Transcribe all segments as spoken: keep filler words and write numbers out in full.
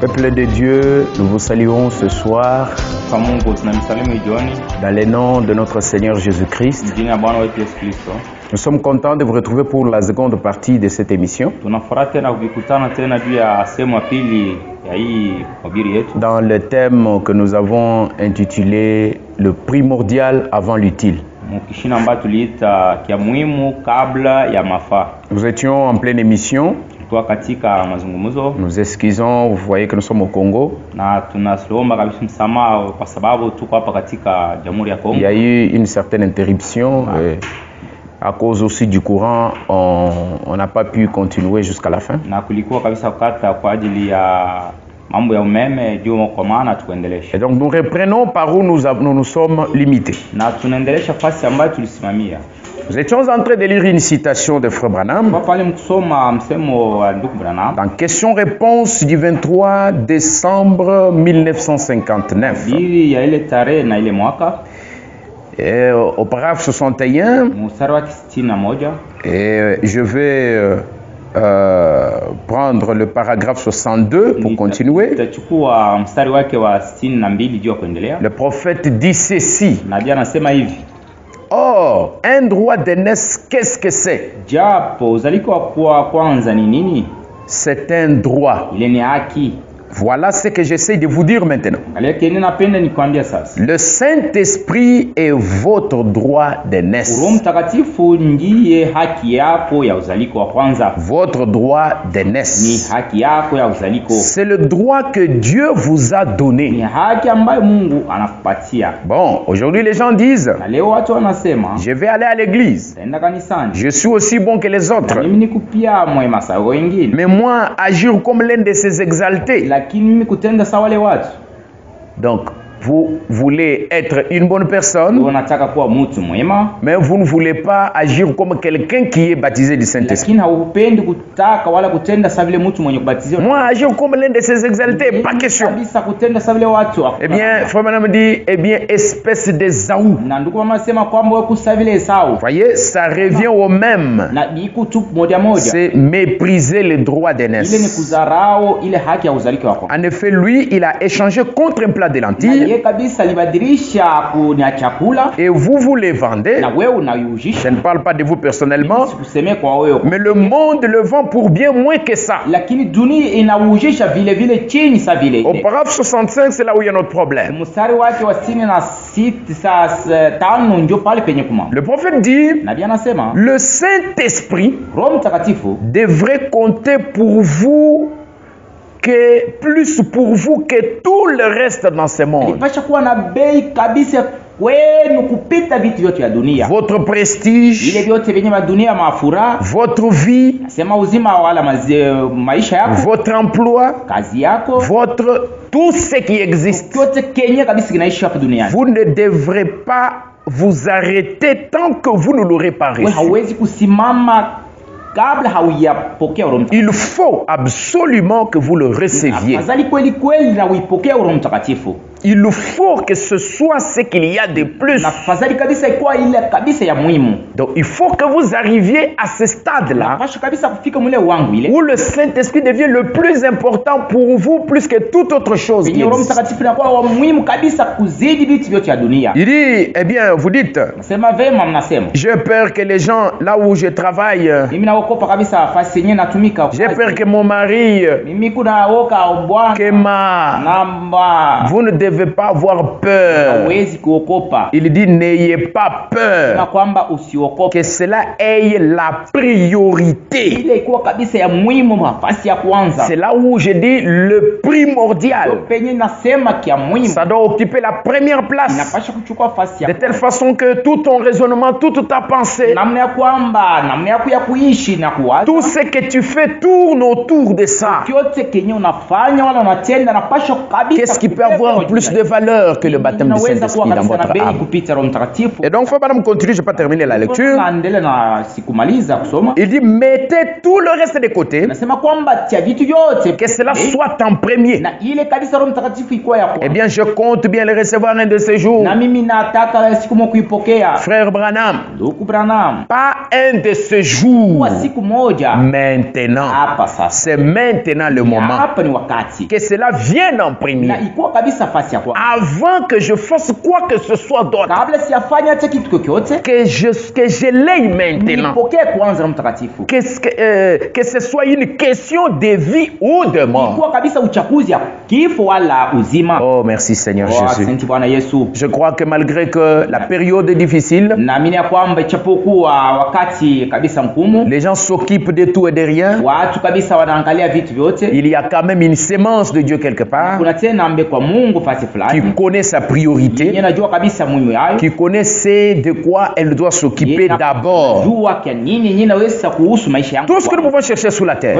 Peuple de Dieu, nous vous saluons ce soir dans les noms de notre Seigneur Jésus-Christ. Nous sommes contents de vous retrouver pour la seconde partie de cette émission dans le thème que nous avons intitulé « Le primordial avant l'utile ». Nous étions en pleine émission. Nous esquissons, vous voyez que nous sommes au Congo. Il y a eu une certaine interruption. Et à cause aussi du courant, on n'a pas pu continuer jusqu'à la fin. Et donc nous reprenons par où nous, nous nous sommes limités. Nous étions en train de lire une citation de Frère Branham dans question-réponse du vingt-trois décembre mille neuf cent cinquante-neuf. Et au paragraphe soixante et un, et je vais euh, prendre le paragraphe soixante-deux pour continuer. Le prophète dit ceci. Oh, un droit d'aînesse, qu'est-ce que c'est? C'est un droit. Voilà ce que j'essaie de vous dire maintenant. Le Saint-Esprit est votre droit d'aînesse. Votre droit d'aînesse. C'est le droit que Dieu vous a donné. Bon, aujourd'hui les gens disent, je vais aller à l'église. Je suis aussi bon que les autres. Mais moi, agir comme l'un de ces exaltés. Donc, vous voulez être une bonne personne, mais vous ne voulez pas agir comme quelqu'un qui est baptisé du Saint-Esprit. Moi, agir comme l'un de ces exaltés, pas question. Eh bien, Frère Madame dit, eh bien, espèce de Zaou. Vous voyez, ça revient au même. C'est mépriser les droits d'aînesse. En effet, lui, il a échangé contre un plat de lentilles. Et vous vous les vendez. Je ne parle pas de vous personnellement, mais le monde le vend pour bien moins que ça. Au paragraphe soixante-cinq, c'est là où il y a notre problème. Le prophète dit, le Saint-Esprit devrait compter pour vous que plus pour vous que tout le reste dans ce monde. Votre prestige, votre vie, votre emploi, votre tout ce qui existe. Vous ne devrez pas vous arrêter tant que vous ne l'aurez pas reçu. Il faut absolument que vous le receviez. Il faut que ce soit ce qu'il y a de plus. Donc il faut que vous arriviez à ce stade-là où le Saint-Esprit devient le plus important pour vous plus que toute autre chose. Il dit, eh bien, vous dites, j'ai peur que les gens là où je travaille, j'ai peur que mon mari, que ma... Vous ne devez pas avoir peur. Il dit, n'ayez pas peur. Que cela ait la priorité. C'est là où je dis le primordial. Ça doit occuper la première place. De telle façon que tout ton raisonnement, toute ta pensée, tout ce que tu fais tourne autour de ça. Qu'est-ce qui peut avoir plus plus de valeur que le baptême du Saint-Esprit dans votre âme. Et donc, Fabadam continue, je ne vais pas terminer la lecture. Il dit, mettez tout le reste de côté, que cela soit en premier. Eh bien, je compte bien le recevoir un de ces jours. Frère Branham, pas un de ces jours. Maintenant, c'est maintenant le moment que cela vienne en premier. Avant que je fasse quoi que ce soit d'autre, que je, que je l'aille maintenant. Qu'est-ce que, euh, que ce soit une question de vie ou de mort. Oh, merci Seigneur Jésus. Je crois que malgré que la période est difficile, les gens s'occupent de tout et de rien. Il y a quand même une sémence de Dieu quelque part qui connaît sa priorité, qui connaît ce de quoi elle doit s'occuper d'abord. Tout ce que nous pouvons chercher sous la terre,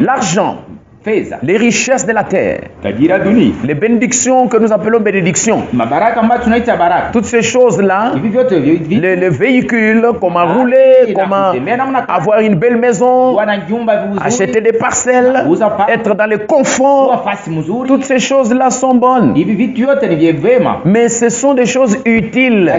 l'argent, les richesses de la terre, les bénédictions que nous appelons bénédictions, toutes ces choses-là, les, les véhicules, comment rouler, comment avoir une belle maison, acheter des parcelles, être dans le confort, toutes ces choses-là sont bonnes. Mais ce sont des choses utiles.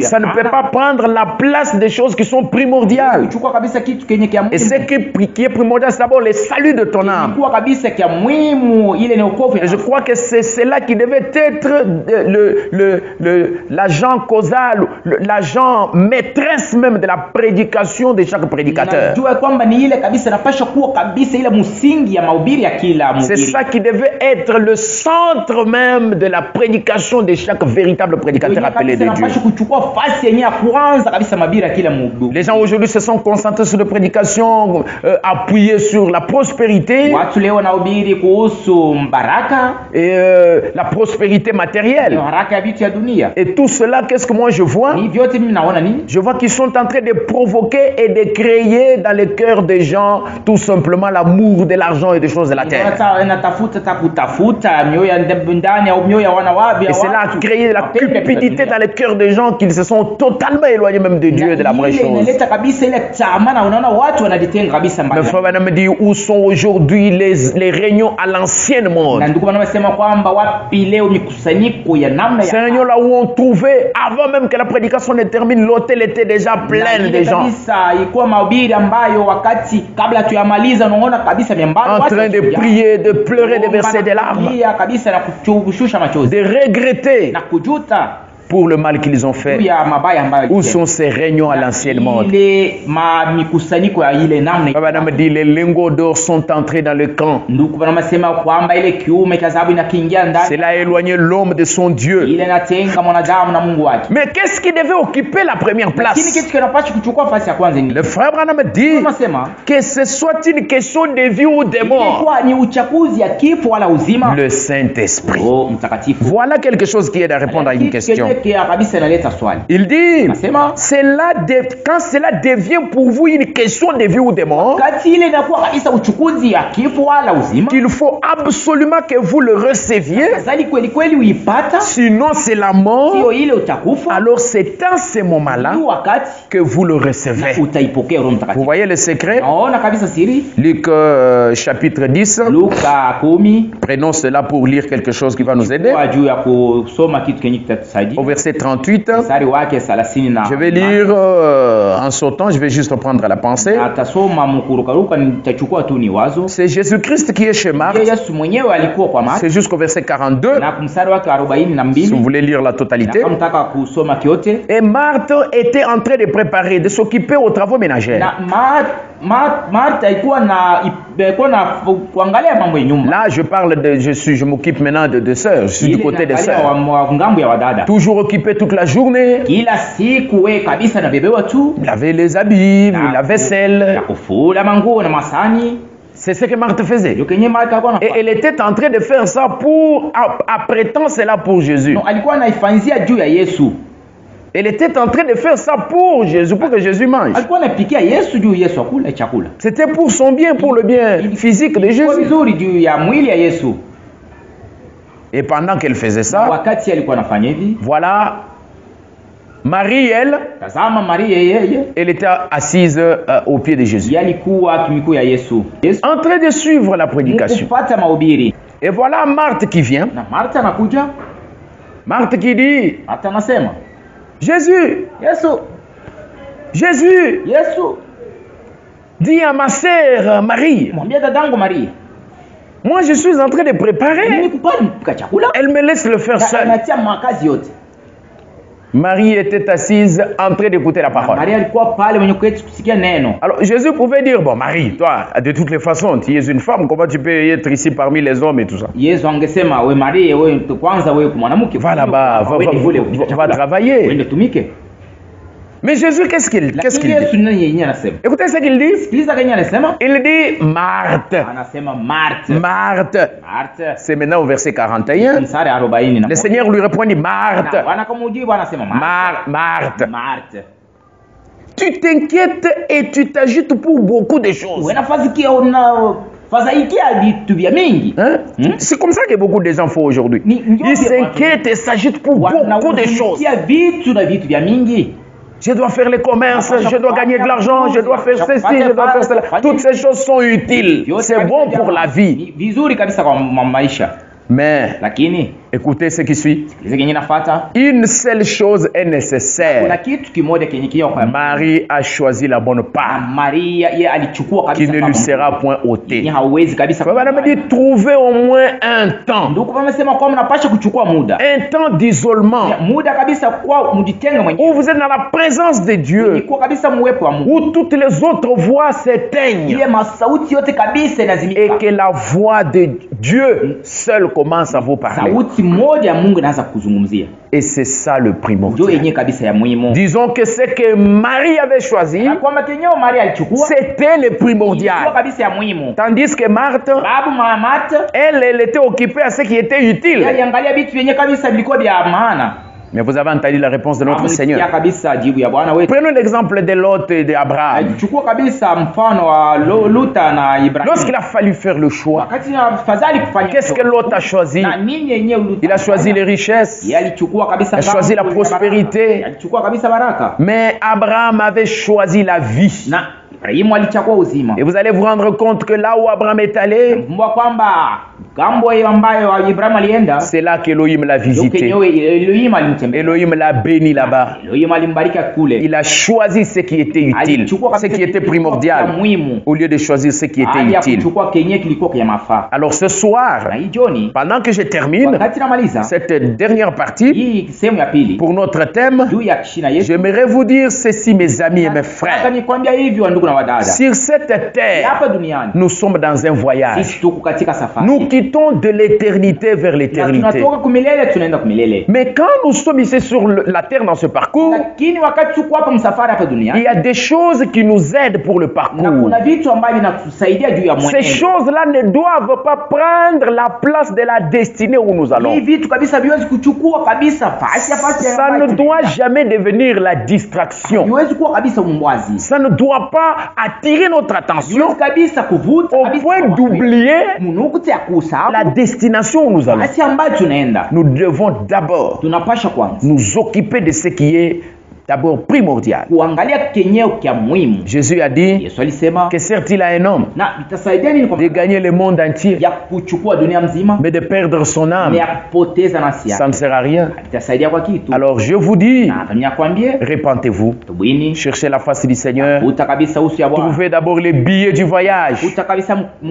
Ça ne peut pas prendre la place des choses qui sont primordiales. Et ce qui, qui est primordial, c'est d'abord le salut de ton âme. Et je crois que c'est cela qui devait être le, le, le, l'agent causal, l'agent maîtresse même de la prédication de chaque prédicateur. C'est ça qui devait être le centre même de la prédication de chaque véritable prédicateur appelé de Dieu. Les gens aujourd'hui se sont concentrés sur les prédications euh, appuyées sur la prospérité et euh, la prospérité matérielle. Et tout cela, qu'est-ce que moi je vois? Je vois qu'ils sont en train de provoquer et de créer dans les cœurs des gens tout simplement l'amour de l'argent et des choses de la terre. Et cela a créé la cupidité dans les cœurs des gens qui se sont totalement éloignés même de Dieu et de la vraie chose. Mais frère Branham dit, où sont aujourd'hui les, les réunions à l'ancienne monde? Ces réunions là où on trouvait, avant même que la prédication ne termine, l'hôtel était déjà plein de gens en train de prier, de pleurer, de verser des larmes, de regretter pour le mal qu'ils ont fait. Où sont ces réunions à l'ancienne mode? Madame dit, les lingots d'or sont entrés dans le camp. Cela a éloigné l'homme de son Dieu. Mais qu'est-ce qui devait occuper la première place? Le frère Branham dit que ce soit une question de vie ou de mort. Le Saint-Esprit. Voilà quelque chose qui aide à répondre à une question. Il dit, cela de, quand cela devient pour vous une question de vie ou de mort, qu'il faut absolument que vous le receviez, sinon c'est la mort, alors c'est en ce moment-là que vous le recevez. Vous voyez le secret? Luc euh, chapitre dix, prenons cela pour lire quelque chose qui va nous aider. Au verset trente-huit, je vais lire euh, en sautant, je vais juste reprendre la pensée. C'est Jésus-Christ qui est chez Marthe. C'est jusqu'au verset quarante-deux. Si vous voulez lire la totalité. Et Marthe était en train de préparer, de s'occuper aux travaux ménagers. Là, je parle de, je suis, je m'occupe maintenant de, de sœurs, je suis du côté des sœurs. Toujours occupé toute la journée. Laver les habits, la vaisselle. C'est ce que Marthe faisait. Et elle était en train de faire ça pour, apprêtant cela pour Jésus. Elle était en train de faire ça pour Jésus, pour que Jésus mange. C'était pour son bien, pour le bien physique de Jésus. Et pendant qu'elle faisait ça, wakati alikuwa anafanya hivi, voilà, Marie, elle, tazama Marie, yeye, elle était assise euh, au pied de Jésus, yalikuwa kimikuu ya Yesu, en train de suivre la prédication. Et voilà Marthe qui vient. Na Martha anakuja. Marthe qui dit, Martha anasema, Jésus, Yesu, Jésus, Yesu, dis à ma sœur Marie, mwambie dadangu Marie, moi je suis en train de préparer. Elle me laisse le faire seule. Marie était assise en train d'écouter la parole. Alors Jésus pouvait dire, bon Marie, toi de toutes les façons tu es une femme, comment tu peux être ici parmi les hommes et tout ça? Va là-bas, va, va, va, va travailler. Mais Jésus, qu'est-ce qu'il qu'est-ce qu'il dit? Écoutez ce qu'il dit. Il dit Marthe. Marthe. Marthe. C'est maintenant au verset quarante et un. Le Seigneur lui répondit, Marthe. Mar Marthe. Marthe. Tu t'inquiètes et tu t'agites pour beaucoup de choses. Hein? C'est comme ça que beaucoup de gens font aujourd'hui. Ils s'inquiètent et s'agitent pour beaucoup de choses. Je dois faire les commerces, je dois gagner de l'argent, je dois faire ceci, je dois faire cela. Toutes ces choses sont utiles. C'est bon pour la vie. Mais, écoutez ce qui suit. Une seule chose est nécessaire. Marie a choisi la bonne part qui ne lui sera point ôtée. Madame dit, trouvez au moins un temps. Un temps d'isolement où vous êtes dans la présence de Dieu, où toutes les autres voix s'éteignent et que la voix de Dieu seule commence à vous parler. Et c'est ça le primordial. Disons que ce que Marie avait choisi, c'était le primordial. Tandis que Marthe, elle, elle était occupée à ce qui était utile. Mais vous avez entendu la réponse de notre Seigneur. Prenons l'exemple de Lot et d'Abraham. Lorsqu'il a fallu faire le choix, qu'est-ce que Lot a choisi? Il a choisi les richesses, il a choisi la prospérité. Mais Abraham avait choisi la vie. Et vous allez vous rendre compte que là où Abraham est allé, c'est là qu'Elohim l'a visité. Elohim l'a béni là-bas. Il a choisi ce qui était utile, ce qui était primordial, au lieu de choisir ce qui était utile. Alors ce soir, pendant que je termine cette dernière partie, pour notre thème, j'aimerais vous dire ceci, mes amis et mes frères. Sur cette terre, nous sommes dans un voyage. Nous quittons de l'éternité vers l'éternité. Mais quand nous sommes ici sur la terre dans ce parcours, il y a des choses qui nous aident pour le parcours. Ces choses-là ne doivent pas prendre la place de la destinée où nous allons. Ça ne doit jamais devenir la distraction. Ça ne doit pas attirer notre attention au point d'oublier la destination où nous allons. Nous devons d'abord nous occuper de ce qui est d'abord primordial. Jésus a dit que certes il a un homme de gagner le monde entier, mais de perdre son âme, ça ne sert à rien. Alors je vous dis, repentez-vous, cherchez la face du Seigneur, trouvez d'abord les billets du voyage.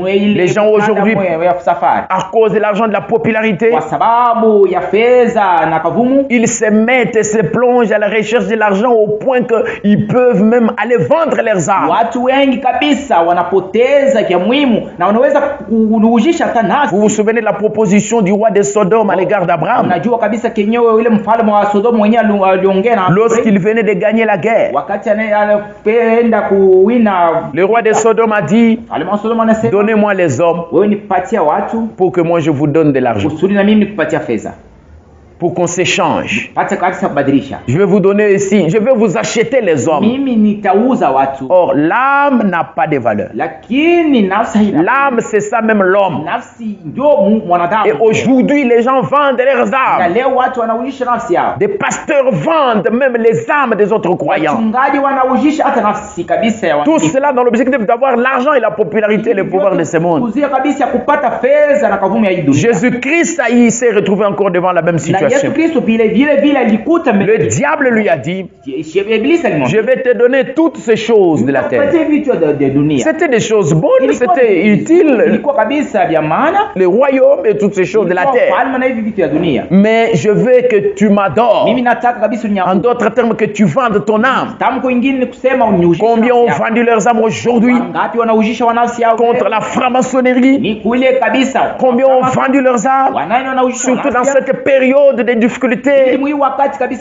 Les gens aujourd'hui, à cause de l'argent de la popularité, ils se mettent et se plongent à la recherche de la au point qu'ils peuvent même aller vendre leurs armes. Vous vous souvenez de la proposition du roi de Sodome à l'égard d'Abraham? Lorsqu'il venait de gagner la guerre, le roi de Sodome a dit, donnez-moi les hommes pour que moi je vous donne de l'argent. pour qu'on s'échange. Je vais vous donner ici, je vais vous acheter les hommes. Or, l'âme n'a pas de valeur. L'âme, c'est ça même l'homme. Et aujourd'hui, les gens vendent leurs âmes. Des pasteurs vendent même les âmes des autres croyants. Tout cela dans l'objectif d'avoir l'argent et la popularité et le pouvoir de ce monde. Jésus-Christ s'est retrouvé encore devant la même situation. Le diable lui a dit, je vais te donner toutes ces choses de la terre. C'était des choses bonnes, c'était utile, le royaume et toutes ces choses de la terre. Mais je veux que tu m'adores. En d'autres termes, que tu vendes ton âme. Combien ont vendu leurs âmes aujourd'hui contre la franc-maçonnerie? Combien ont vendu leurs âmes, surtout dans cette période de difficultés,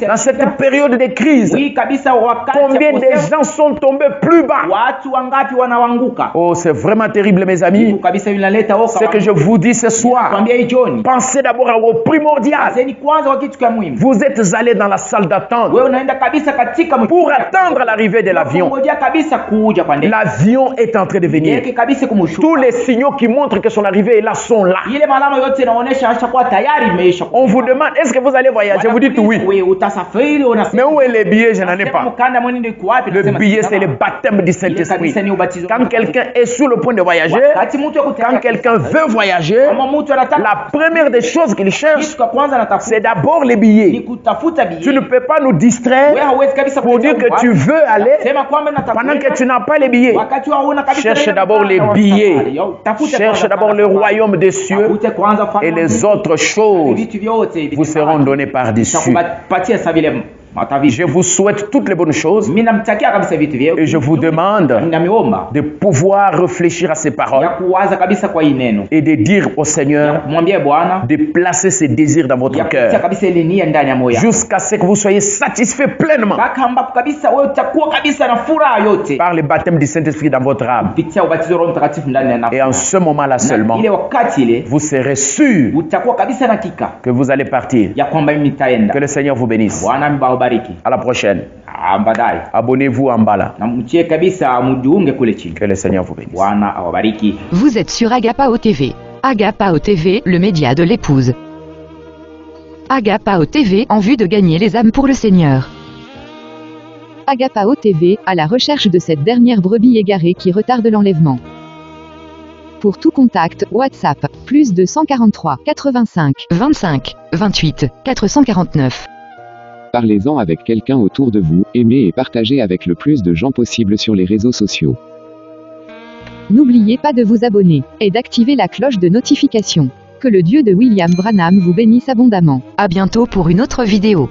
dans cette période de crise? Combien de gens sont tombés plus bas? Oh, c'est vraiment terrible, mes amis. Ce que je vous dis ce soir, pensez d'abord au primordial. Vous êtes allés dans la salle d'attente pour attendre l'arrivée de l'avion. L'avion est en train de venir. Tous les signaux qui montrent que son arrivée est là sont là. On vous demande, est-ce que vous allez voyager? Vous dites oui. Mais où est le billet? Je n'en ai pas. Le billet, c'est le baptême du Saint-Esprit. Quand quelqu'un est sur le point de voyager, quand quelqu'un veut voyager, la première des choses qu'il cherche, c'est d'abord les billets. Tu ne peux pas nous distraire pour dire que tu veux aller pendant que tu n'as pas les billets. Cherche d'abord les billets. Cherche d'abord le royaume des cieux et les autres choses vous seront données par-dessus. Je vous souhaite toutes les bonnes choses et je vous demande de pouvoir réfléchir à ces paroles et de dire au Seigneur de placer ces désirs dans votre cœur jusqu'à ce que vous soyez satisfaits pleinement par le baptême du Saint-Esprit dans votre âme. Et en ce moment-là seulement, vous serez sûr que vous allez partir. Que le Seigneur vous bénisse. À la prochaine. Abonnez-vous en bas là. Que le Seigneur vous bénisse. Vous êtes sur Agapao T V. Agapao T V, le média de l'épouse. Agapao T V, en vue de gagner les âmes pour le Seigneur. Agapao T V, à la recherche de cette dernière brebis égarée qui retarde l'enlèvement. Pour tout contact, WhatsApp, plus de cent quarante-trois, quatre-vingt-cinq, vingt-cinq, vingt-huit, quatre cent quarante-neuf. Parlez-en avec quelqu'un autour de vous, aimez et partagez avec le plus de gens possible sur les réseaux sociaux. N'oubliez pas de vous abonner et d'activer la cloche de notification. Que le Dieu de William Branham vous bénisse abondamment. À bientôt pour une autre vidéo.